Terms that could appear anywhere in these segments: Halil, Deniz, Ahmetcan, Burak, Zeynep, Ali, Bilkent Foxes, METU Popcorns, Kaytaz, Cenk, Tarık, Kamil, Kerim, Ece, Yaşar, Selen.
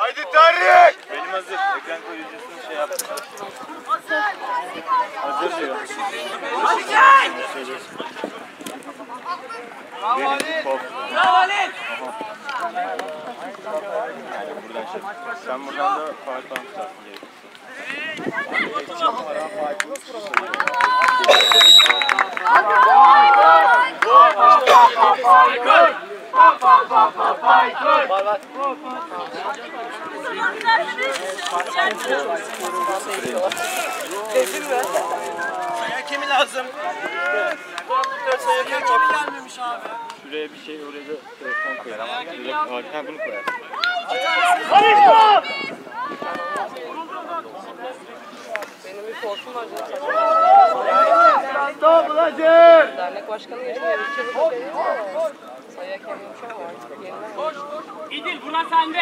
Haydi Tarık! Benim hazır. Ekran koruyucusunu şey yaptım. Hazır! Hazır diyor. Hadi gel! Bravo Halil! Bravo Halil! Sen buradan da farklı anlayacaksın gerekirse. Sayı kimi lazım? Bu anlıklar sayı kimi gelmemiş abi. Şuraya bir şey, oraya da telefon koyar. Arkadan bunu koyar. Karışma! Benim bir korkum var canım. Stop bulacağım! Dernek başkanı yaşıyor. Sayı kimi uçağı var. Koş koş. İdil buna sende.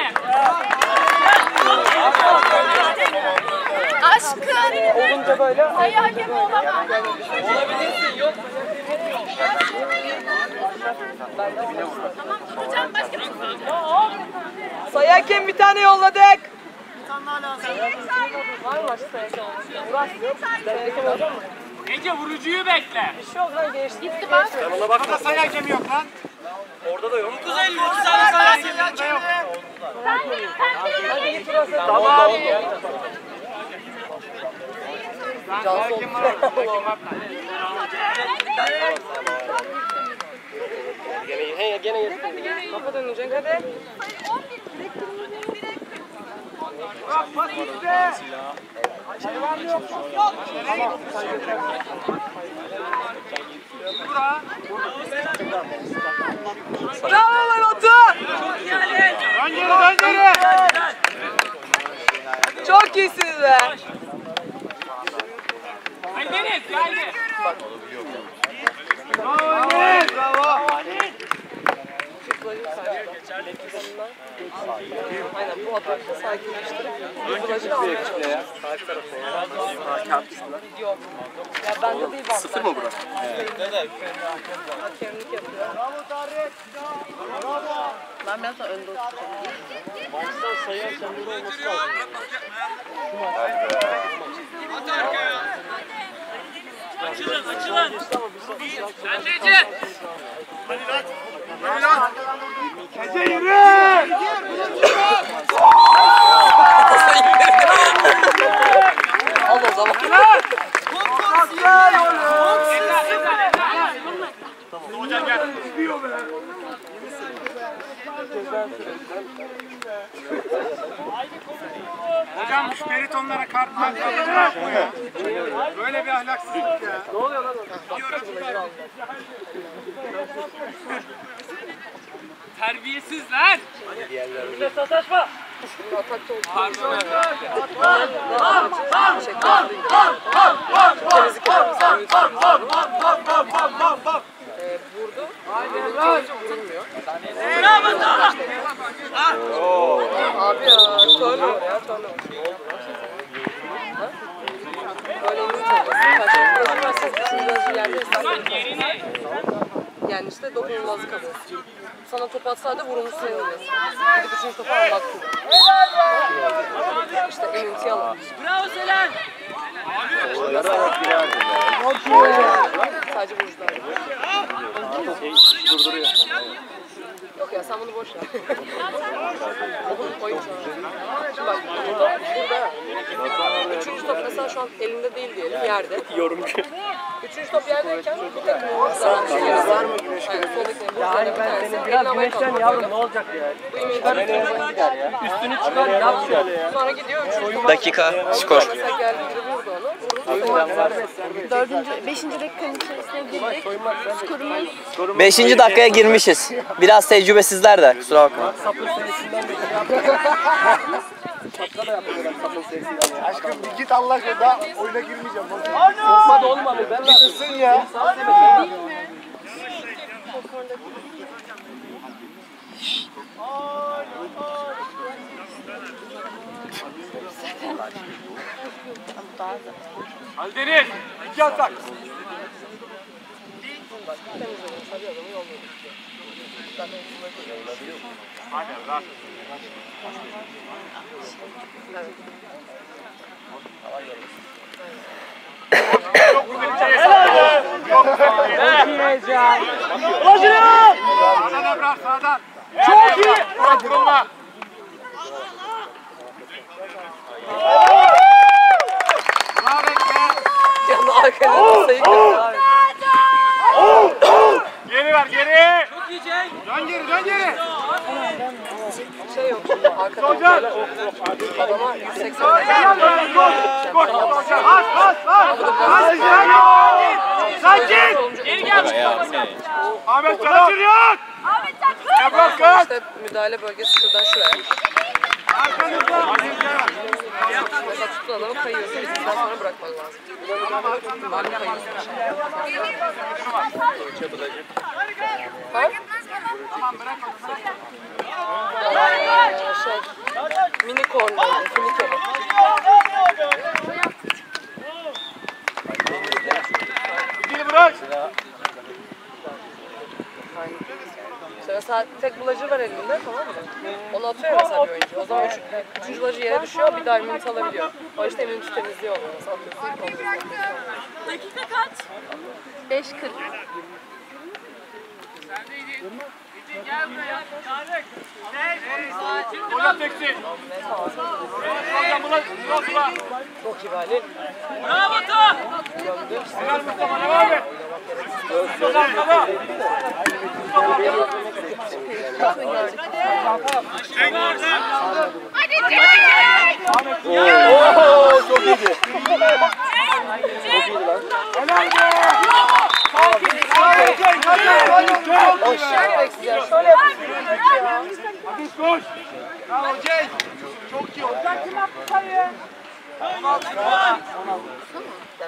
Aşkım. Olunca böyle. Sayı hakemi olamaz. Olabilirsin yok. Tamam tutacağım başka bir şey. Sayı hakemi bir tane yolladık. Bir tane daha lazım. Var mı sayı hakemi? Burak yok. Dernekim olacak mı? Ece vurucuyu bekle. Bir şey yok lan geçti. Gitti bak. Burada sayı hakemi yok lan. Orada da yok. 952 tane sayı hakemi yok. Sen değil. Tamam. Canlı kim var orada? Gene gel. Kafa dönecek hadi. Hayır 11 direkt. Bak işte. Hayvan yok. Yok. Burak. Bravo lan otur. Dön geri. Çok iyisiniz be. Ay Deniz geldi. Bak oluyor. Bravo. Aynen bu adamı sakinleştirip bulacı alıyor. Yok. Ya bende değil. Sıfır mı burası? Hakemlik yapıyor. Bravo Tarık. Bravo. Ben biraz daha önde oturacağım. Baştan sayı hakemleri olması lazım. At arkaya. Açılın. Sen de Ece. Hadi lan. Ece yürü. Al o zaman. Gel. İzliyor be. Hocam müşteritonlara kartlar koyuyor. Böyle bir ahlaksızlık ya. Ne oluyor lan orada? Terbiyesizler. Bize sataşma. Atak. Vurdu. Aynen lan. Vurulmuyor. Selamın da. Abi ya. Sonra. Yani işte dokunulmazlık kalıyor. Sana top atsaydı vurulmuş sayılmıyor. Hadi bütün topu anlattım. İşte eminti alalım. Bravo Selen. Sadece burcular. Durduruyor. Yok ya sen bunu boş ver. Burada. Üçüncü top mesela şu an elinde değil diyelim yerde. Yorumcu. Üçüncü top yerdeyken bir tek var mı güneş görüyorsun? Yani ben seni biraz güneşten yavrum ne olacak ya? Üstünü çıkar yap şöyle ya. Sonra gidiyor üçüncü top. Dakika skor. Beşinci dakikanın içerisine girdik. Skorumuz. 5. dakikaya girmişiz. Biraz tecrübesizler de. Kusura bakma. Aşkım bir git Allah aşkına. Oyuna girmeyeceğim. Sokma da olmadı. Gitsin ya. Ali Deniz, iki atak. Çok iyi. Geri ver geri. Çok iyi Cenk. Dön geri dön geri. Şey yok. Arkadan. Adama 180. Gol. Sakin. Geri gel. Ahmetcan kaçırıyor. Ahmetcan. İşte müdahale bölgesi şuradan şuraya. Arkanızda. Mesela tutun adamı kayıyorsa bizden sonra bırakmaz lazım. Bari kayıyorsa. Tamam bırak. Şey, mini korna. Mini korna. Gidini bırak. Mesela tek bulacı var elinde tamam mı? Onu atıyor mesela bir oyuncu. O zaman üçüncü bulacı yere düşüyor, bir daha minütü alabiliyor. O işte minütü temizliyor onu. Mesela atıyorsun. Dakika kaç? 5.40. Sen de iyi. Gel buraya. Tarık. Buradan teksin. Çok iyi Halil. Bravo ta. Helal Mustafa ne var be? Çok iyi. Çok iyi.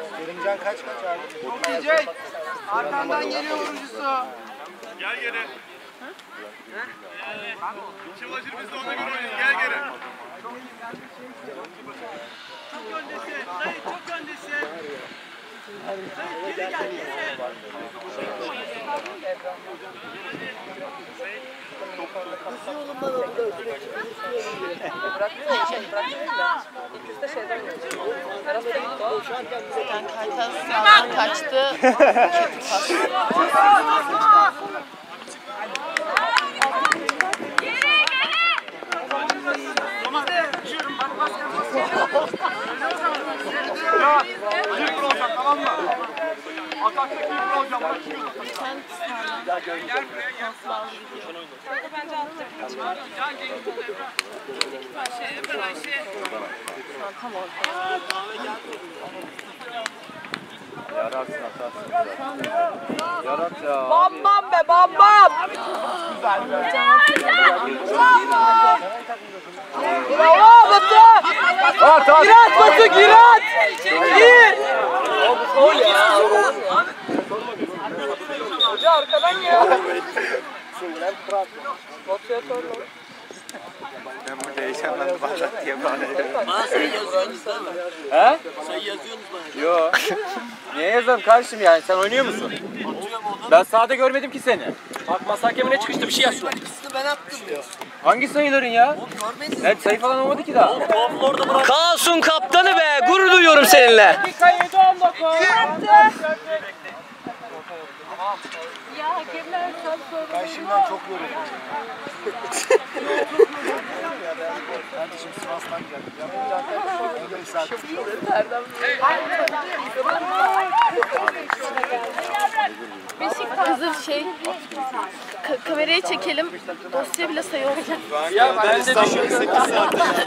Kerimcan kaç abi? Çok iyi Cenk. Arkandan geliyor vurucusu. Gel geri. Kim acır biz de ona göre oynayın. Gel geri. Çok öndesin. Hayır çok öndesin. Hayır geri gel geri. Bizi yolundan aldı. Bırakmıyor mu? Bırakmıyor mu? İlk üstte şeyden geçiyor. Arada gitti o. Zaten Kaytaz sağdan kaçtı. Kötü pas. Geri geri. Tamam. Yürüyorum. Bak bak. Ya. Yürü olacak tamam mı? Atakta yürü olacağım. Sen daha görünce. Gel buraya gel. Bence attık. Can gençler. Ayşe, Ayşe. Tam orada. Yararsın atarsın. Yarat ya. Bam bam be bam bam. Güzel be. Bravo. Bravo Batu. Girat Batu girat. Gir. O ya. Hoca arkadan ya. Motivatörle. Ben burada heyecanlandım, bahsetti ya bana. Bana sayı yazıyorsunuz değil mi? He? Sayı yazıyorsunuz bana. Yo. Niye yazalım kardeşim yani? Sen oynuyor musun? Ben sahada görmedim ki seni. Bak masa hakemine çıkıştı bir şey yazıyor. İkisini ben attım diyor. Hangi sayıların ya? Net sayı falan olmadı ki daha. Kalsun kaptanı be! Gurur duyuyorum seninle. Ya hakemler çok zor. Ben şimdiden çok yoruldum. Kardeşim Sivas'tan geldim. Ya burada bir saat. Beşik kızım şey kameraya çekelim. Dosya bile sayı olacak. Ya ben de düşündüm.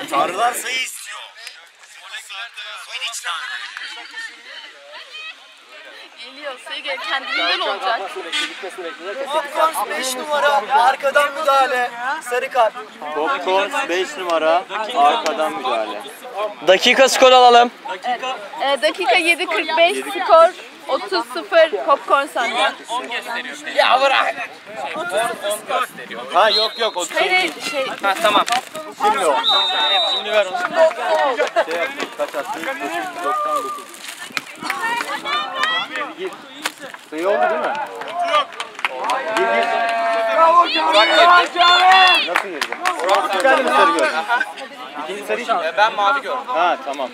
Çağrılar sayı istiyor. Geliyor, sayı geliyor. Kendiliğinden olacak. Popcorns 5 numara, arkadan müdahale. Sarı kart. Popcorns 5 numara, arkadan müdahale. Dakika skor alalım. Dakika 7.45 skor 30-0 popcorn sandviç. 10 gösteriyor. Ya bırak. 10 gösteriyor. Ha yok yok 30. Ha tamam. Şimdi o. Şimdi ver onu. Şey yap. Kaç attı? 99. Gir. Sayı oldu değil mi? Yok. Gir. Bravo canım. Nasıl girdi? Burak sarı gördü. İkinci sarı için. Ben mavi gördüm. Ha tamam.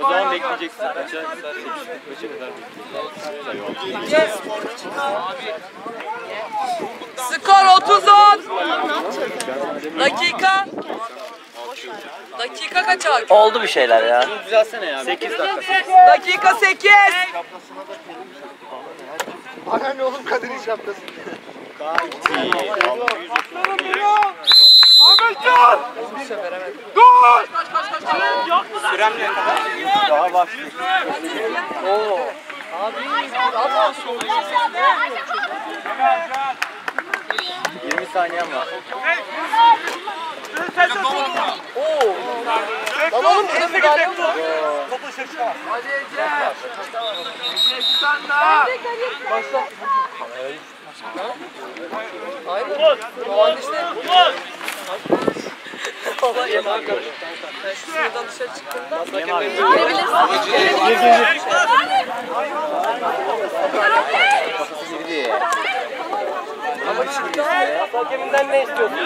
O zaman bekleyeceksin. Kaça kadar bekleyeceksin? Skor 30-10. Dakika. Dakika kaç abi? Oldu bir şeyler ya. Düzelsene ya. 8 dakika. Dakika 8. Bana ne oğlum Kadir'in şapkası. Ahmetcan! Dur! Süremle kadar. Daha başlıyor. Oo. Abi 20 saniyem var. Oo. Tamam elimi kaldım. Topu şaşırma. Hadi Ece. Başla. Hayır. Baba yemek görüyor. Şuradan dışarı çıktığında girebilirsin. Ama çıktı. Hakeminden ne istiyorsun?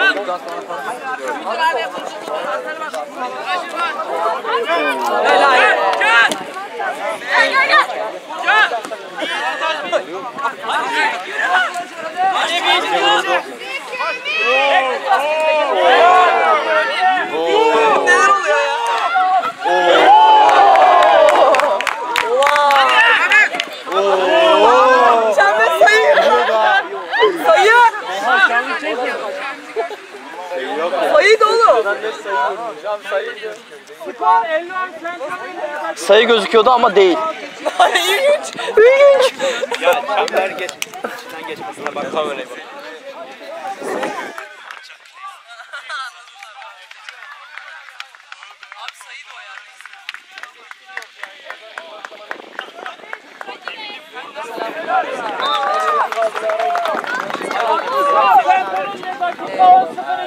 Sayı gözüküyordu ama değil. İlginç. İlginç. Ya çember geçmesine bak. Tam öyle bak.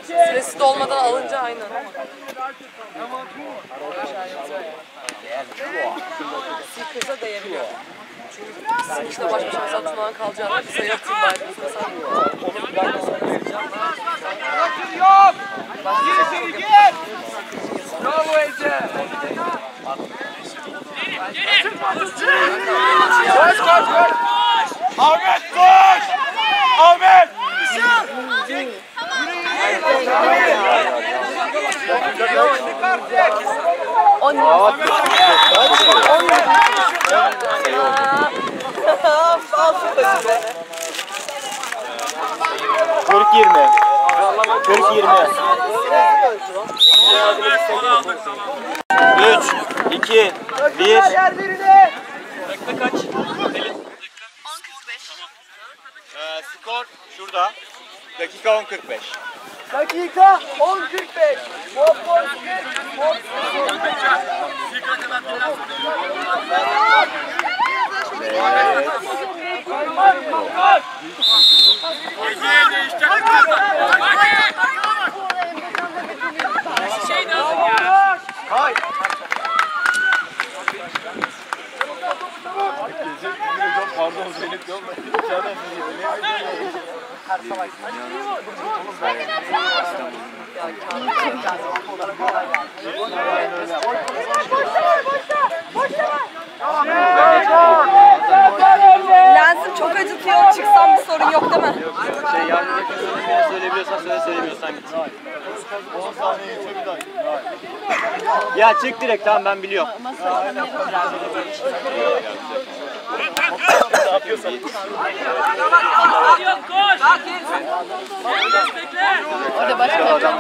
Süresi dolmadan alınca aynen. Seekers'a değemiyor. Çünkü Seekers'la baş başa mesela Tunağ'ın kalacağını bir sayı atayım bari. Bakın yok! Gir gir! Bravo Ece! Gelin! Koş koş koş! Ahmet koş! Ahmet! Yürü! Skor şurada. Dakika 10.45. Dakika 10.45. Popcorn 40. Popcorn 40. Dakika kadar biraz. Şey lazım ya. Hay. Pardon Zeynep diyorum ben. İçeriden her sabah. Lensim çok acıtıyor. Çıksam bir sorun yok değil mi? Şey yani ne söyleyebiliyorsan söyle, söylemiyorsan git. 10 saniye geçe bir daha. Ya çık direkt tamam ben biliyorum. Ne yapıyorsun? Koş! Bekle! Orada başlayalım.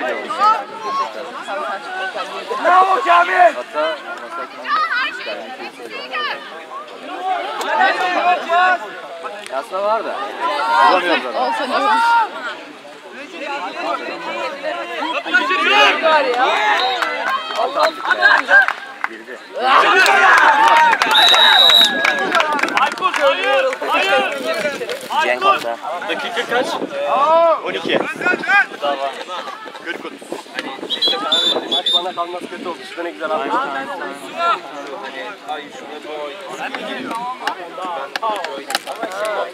Bravo Kamil! Yasla var da. Bulamıyoruz onu. Olsun olsun. Allah'ım. Girdi. Girdi. Girdi. Girdi. Girdi. Cenk orada. Dakika kaç? 12. Dava. Gürkut. Maç bana kalmaz kötü oldu. Şurada ne güzel abi. Ay şurada boy.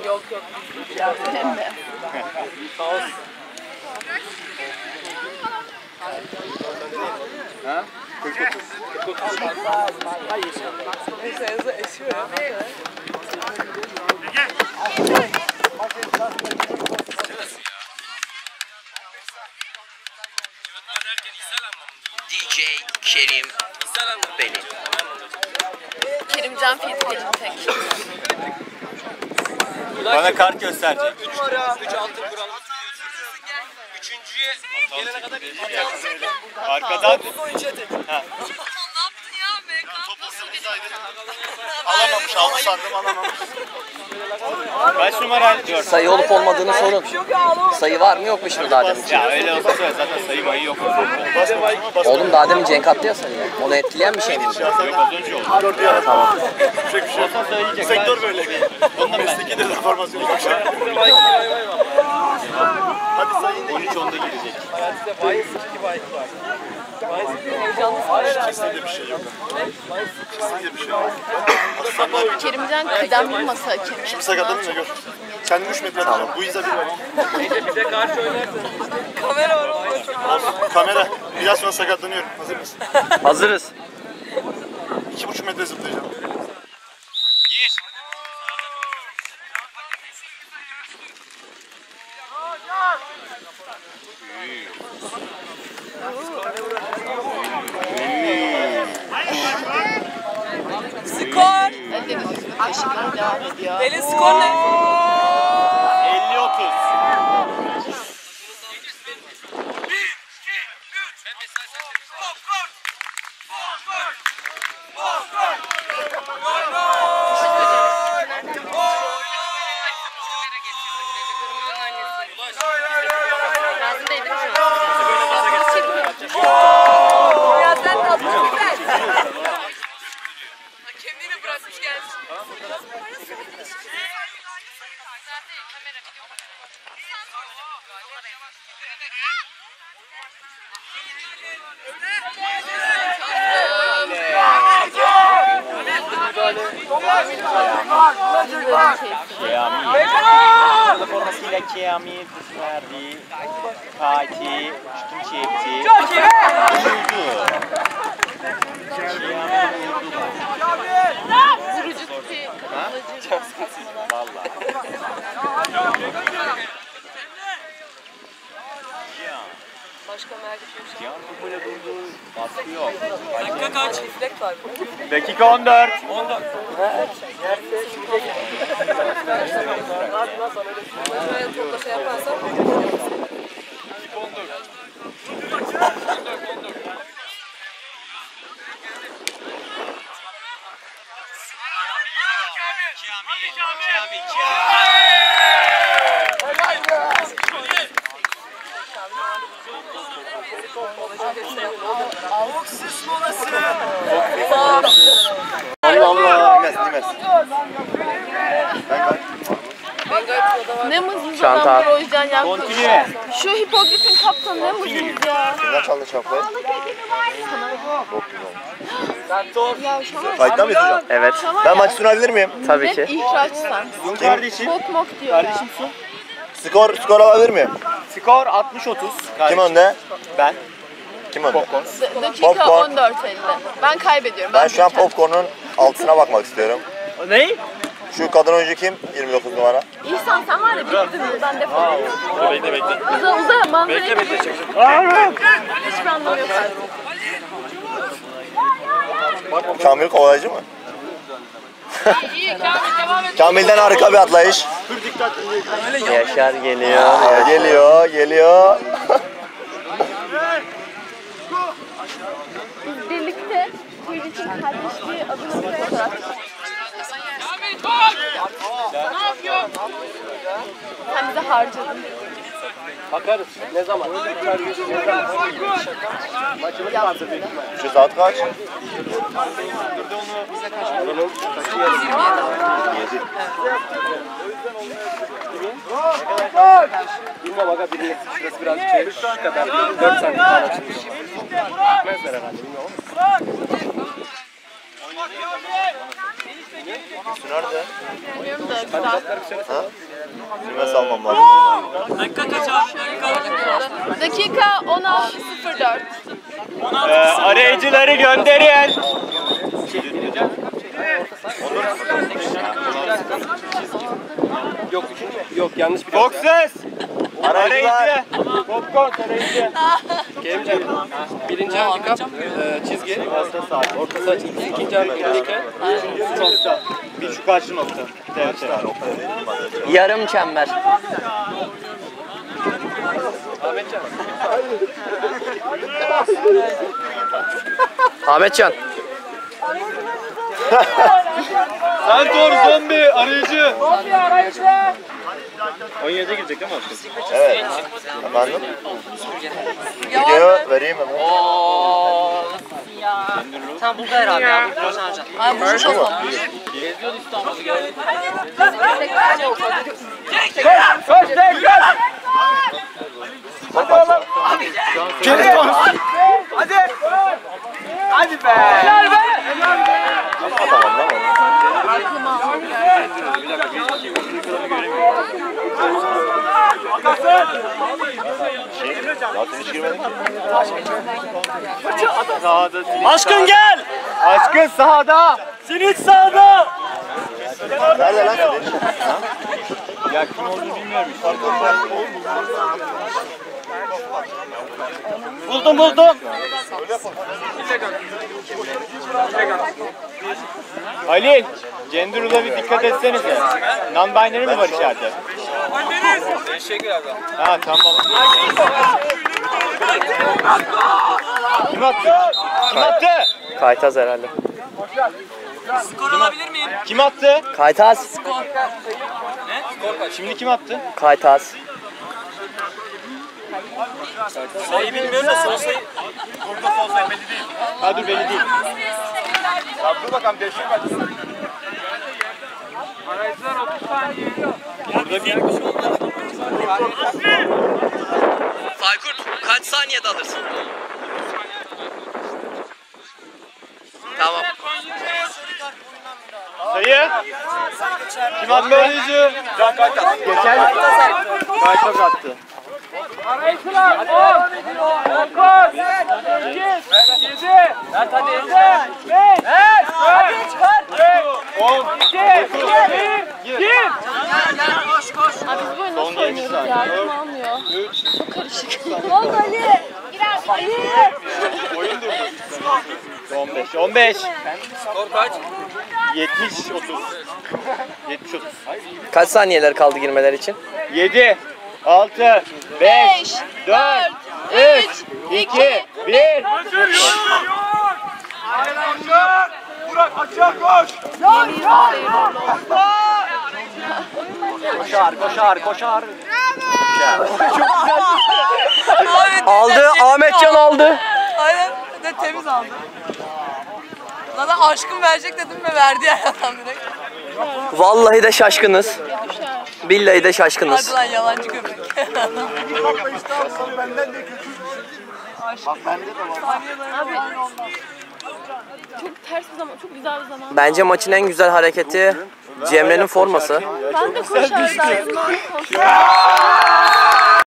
Yok yok. Kaos. Ha? DJ Kerim benim. Kerim Can Fethiyeci'nin tek. Bana kart gösterecek. 3 numara 3 altın kural. Üçüncüye gelene kadar arkadan ha. Ne yaptın ya MK? Alamamış, almış sandım, alamamış. Kaç numara diyor? Sayı olup olmadığını sorun. Sayı var mı yok mu şimdi daha demin? Ya öyle olsa zaten sayı mayı yok. Oğlum daha demin Cenk attı ya sayı. Onu etkileyen bir şey mi? Yok az önce oldu. Tamam. Sektör böyle. Ondan mesleki de formasyon yok. Hadi sayın 13-10'da gelecek. Hayatta bahis 2 bahis var. Kesinlikle bir şey yok. Kesinlikle bir şey yok. Kerim'den kıdemli masa hakemi. Şimdi sakatlanınca gör. Sen 3 metre alalım. Bu iza bir var. Ece bize karşı oynarsın. Kamera var oğlum. Kamera. Biraz sonra sakatlanıyorum. Hazır mısın? Hazırız. 2,5 metre zıplayacağım. Skor! Deli skor ne? 50-30. Dakika 14. 14. Şu hipogrifin kaptanı ne ucuz ya? Ne çaldı çaplayı? Çok güzel. Fayda mıydı hocam? Evet. Ben maçı sunabilir miyim? Tabii ki. İhraçsan. Kardeşim. Bok diyor. Kardeşim su. Skor alabilir miyim? Skor 60-30. Kim önde? Ben. Kim önde? Popcorns. Dakika 14.50. Ben kaybediyorum. Ben şu an Popcorn'un altına bakmak istiyorum. Ney? Şu kadın oyuncu kim? 29 numara. İhsan sen var ya bittin buradan defol. Bekle. Uza manzarayı. Bekle çekeceğim. Hiçbir anlamı yok. Kamil kovalayıcı mı? İyi Kamil devam et. Kamil'den harika bir atlayış. Yaşar geliyor. Geliyor. Biz birlikte Kuyruç'un kardeşliği adını koyarak ne yapıyorsun? Hem de harcadım. Bakarız. Ne zaman? Maçımı yalansa peki. Şu saat kaç? Bilmem aga birinin şurası birazcık çevirmiş. Şu kadar. 4 saniye daha açılmış. Gitmezler herhalde. Bilmiyorum. Su nerede? Ha? Sürme salmam lazım. Dakika kaç abi? Dakika 16.04. Arayıcıları gönderin. Yok üçüncü mü? Yok yanlış bir şey. Foxes! Arayıcılar! Popcorn arayıcı. Kerim'cim, birinci handikap çizgi, orta saha çizgi, ikinci handikap, üçüncü saha. Bir şu karşı nokta. Yarım çember. Ahmetcan. Ahmetcan. Sertor zombi arayıcı. Zombi arayıcı. 17'ye girecek değil mi? Evet. Efendim? Video vereyim hemen. Ooo nasılsın ya? Sen burada herhalde ya. Ay bu şu olsun. Geziyor İstanbul'u gördüm. Koş tek koş. Hadi oğlum. Geri koş. Hadi. Hadi be. Helal be. Helal be. Tamam lan. Bir dakika göremiyorum. Aşkın gel. Aşkın sahada. Sinik sahada. Nerede lan kardeşim? Ya kim olduğunu bilmiyorum. Buldum buldum. Halil, Cendur'la bir dikkat etsenize. Non-binary mi var içeride? Teşekkür abi. Ha tamam. Kim attı? Kim attı? Kaytaz herhalde. Skor alabilir miyim? Kim attı? Kaytaz. Skor. Ne? Skor kaç? Şimdi kim attı? Kaytaz. Sayı bilmiyorum da son sayı. Burada son sayı belli değil. Ha dur belli değil. Ya dur bakalım değişik kaç. Arayıcılar 30 saniye. Burada bir oldu. Faykun kaç saniyede alırsın? Tamam. Sayı. Kim attı arayıcı? Can Kaytaz. Geçen Kaytaz attı. Arayışlar 10, 9, 8, 7, 6, 5, 4, 3, 2, 1, 1. Koş koş. Abi biz bu oyunu nasıl oynuyoruz ya? Kim almıyor? Çok karışık. Oldu Ali. Gir abi. Ali. Oyun durdu. 15. Skor kaç? 70-30. Kaç saniyeler kaldı girmeler için? 7. 6, 5, 4, 3, 2, 1. Aylanlar, Burak aşağı koş. Koşar. Aldı, Ahmetcan aldı. Aynen, de temiz aldı. Zaten aşkım verecek dedim ve verdi ya adam direkt. Vallahi de şaşkınız. Billahi de şaşkınız. Hadi lan yalancı göbek. Çok ters bir zaman, çok güzel bir zaman. Bence maçın en güzel hareketi Cemre'nin forması. Ben de koşardım.